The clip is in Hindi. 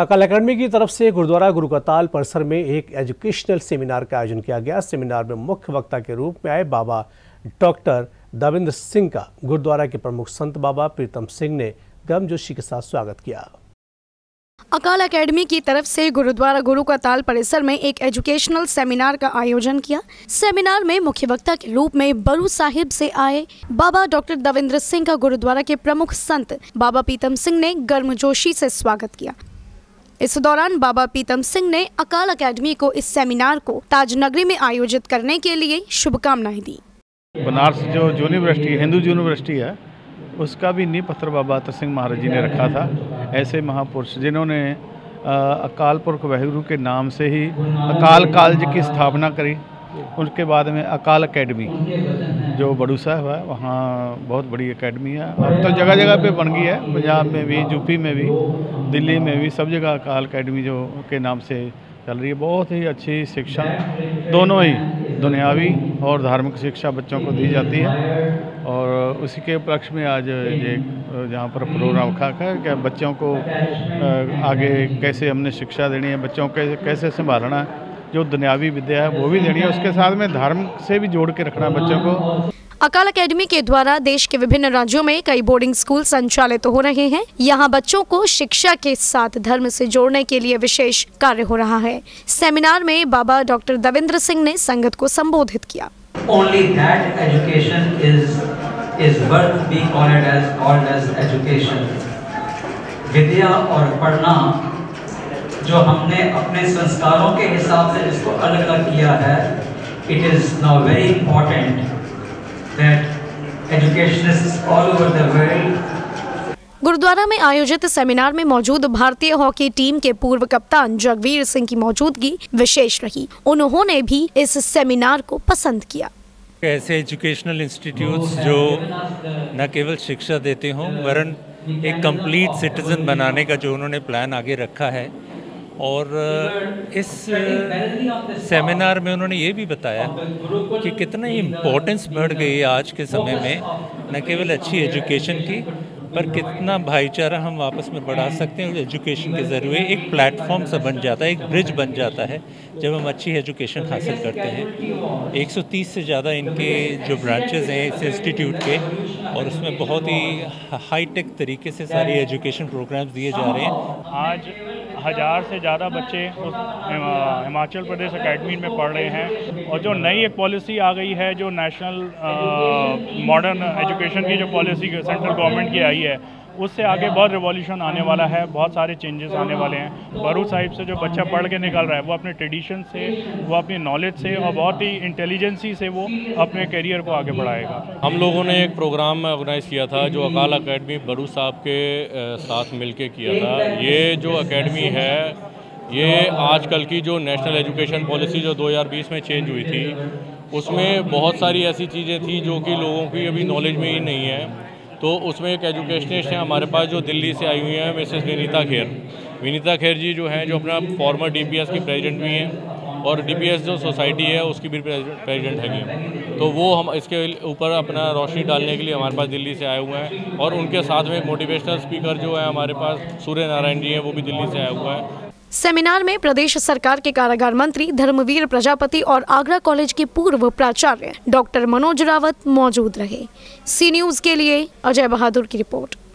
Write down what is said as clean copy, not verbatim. अकाल एकेडमी की तरफ से गुरुद्वारा गुरु का ताल परिसर में एक एजुकेशनल सेमिनार का आयोजन किया गया। सेमिनार में मुख्य वक्ता के रूप में आए बाबा डॉक्टर देवेंद्र सिंह का गुरुद्वारा के प्रमुख संत बाबा प्रीतम सिंह ने गमजोशी के साथ स्वागत किया। अकाल एकेडमी की तरफ से गुरुद्वारा गुरु का ताल परिसर में एक एजुकेशनल सेमिनार का आयोजन किया। सेमिनार में मुख्य वक्ता के रूप में बड़ू साहिब से आए बाबा डॉक्टर देवेंद्र सिंह का गुरुद्वारा के प्रमुख संत बाबा प्रीतम सिंह ने गर्मजोशी से स्वागत किया। इस दौरान बाबा प्रीतम सिंह ने अकाल एकेडमी को इस सेमिनार को ताजनगरी में आयोजित करने के लिए शुभकामनाएं दी। बनारस जो यूनिवर्सिटी हिंदू यूनिवर्सिटी है उसका भी नींव पत्थर बाबा उत्तर सिंह महाराज जी ने रखा था। ऐसे महापुरुष जिन्होंने अकाल पुरख वाहिगुरु के नाम से ही अकाल कालेज की स्थापना करी, उसके बाद में अकाल एकेडमी जो बड़ू साहिब है वहाँ बहुत बड़ी एकेडमी है, अब तो जगह जगह पे बन गई है। पंजाब में भी, यूपी में भी, दिल्ली में भी, सब जगह अकाल एकेडमी जो के नाम से चल रही है। बहुत ही अच्छी शिक्षा, दोनों ही दुनियावी और धार्मिक शिक्षा बच्चों को दी जाती है और उसी के उपलक्ष्य में आज ये जहाँ पर प्रोग्राम रखा है कि बच्चों को आगे कैसे हमने शिक्षा देनी है, बच्चों को कैसे संभालना है, जो दुनियावी विद्या है वो भी देनी है, उसके साथ में धर्म से भी जोड़ के रखना बच्चों को। अकाल एकेडमी के द्वारा देश के विभिन्न राज्यों में कई बोर्डिंग स्कूल संचालित हो रहे हैं। यहाँ बच्चों को शिक्षा के साथ धर्म से जोड़ने के लिए विशेष कार्य हो रहा है। सेमिनार में बाबा डॉक्टर देवेंद्र सिंह ने संगत को संबोधित किया। Only that education is worth being called as education. विद्या और पढ़ना जो हमने अपने संस्कारों के हिसाब से इसको अलग अलग किया है, it is now very important that educationists all over the world। Gurdwara में आयोजित सेमिनार में मौजूद भारतीय हॉकी टीम के पूर्व कप्तान जगवीर सिंह की मौजूदगी विशेष रही। उन्होंने भी इस सेमिनार को पसंद किया। ऐसे एजुकेशनल इंस्टीट्यूट्स जो न केवल शिक्षा देते हों वरन एक कंप्लीट सिटीजन बनाने का जो उन्होंने प्लान आगे रखा है, और इस सेमिनार में उन्होंने ये भी बताया कि कितना इम्पोर्टेंस बढ़ गई है आज के समय में न केवल अच्छी एजुकेशन की पर कितना भाईचारा हम आपस में बढ़ा सकते हैं। एजुकेशन के ज़रिए एक प्लेटफॉर्म सा बन जाता है, एक ब्रिज बन जाता है जब हम अच्छी एजुकेशन हासिल करते हैं। 130 से ज़्यादा इनके जो ब्रांचेस हैं इस इंस्टीट्यूट के, और उसमें बहुत ही हाईटेक तरीके से सारी एजुकेशन प्रोग्राम्स दिए जा रहे हैं। आज 1000 से ज़्यादा बच्चे हिमाचल प्रदेश अकेडमी में पढ़ रहे हैं, और जो नई एक पॉलिसी आ गई है जो नेशनल मॉडर्न एजुकेशन की जो पॉलिसी सेंट्रल गवर्नमेंट की आई है उससे आगे बहुत रिवॉल्यूशन आने वाला है, बहुत सारे चेंजेस आने वाले हैं। बड़ू साहिब से जो बच्चा पढ़ के निकल रहा है वो अपने ट्रेडिशन से, वो अपनी नॉलेज से और बहुत ही इंटेलिजेंसी से वो अपने करियर को आगे बढ़ाएगा। हम लोगों ने एक प्रोग्राम ऑर्गेनाइज़ किया था जो अकाल एकेडमी बड़ू साहब के साथ मिलकर किया था। ये जो अकेडमी है ये आजकल की जो नेशनल एजुकेशन पॉलिसी जो 2020 में चेंज हुई थी उसमें बहुत सारी ऐसी चीज़ें थी जो कि लोगों की अभी नॉलेज में ही नहीं है। तो उसमें एक एजुकेशनिस्ट हैं हमारे पास जो दिल्ली से आई हुई हैं, मिसेस विनीता खेर जी जो हैं, जो अपना फॉर्मर डीपीएस की प्रेसिडेंट भी हैं और डीपीएस जो सोसाइटी है उसकी भी प्रेसिडेंट हैं। तो वो हम इसके ऊपर अपना रोशनी डालने के लिए हमारे पास दिल्ली से आए हुए हैं, और उनके साथ में एक मोटिवेशनल स्पीकर जो है हमारे पास सूर्य नारायण जी हैं, वो भी दिल्ली से आया हुआ है। सेमिनार में प्रदेश सरकार के कारागार मंत्री धर्मवीर प्रजापति और आगरा कॉलेज के पूर्व प्राचार्य डॉक्टर मनोज रावत मौजूद रहे। सी न्यूज के लिए अजय बहादुर की रिपोर्ट।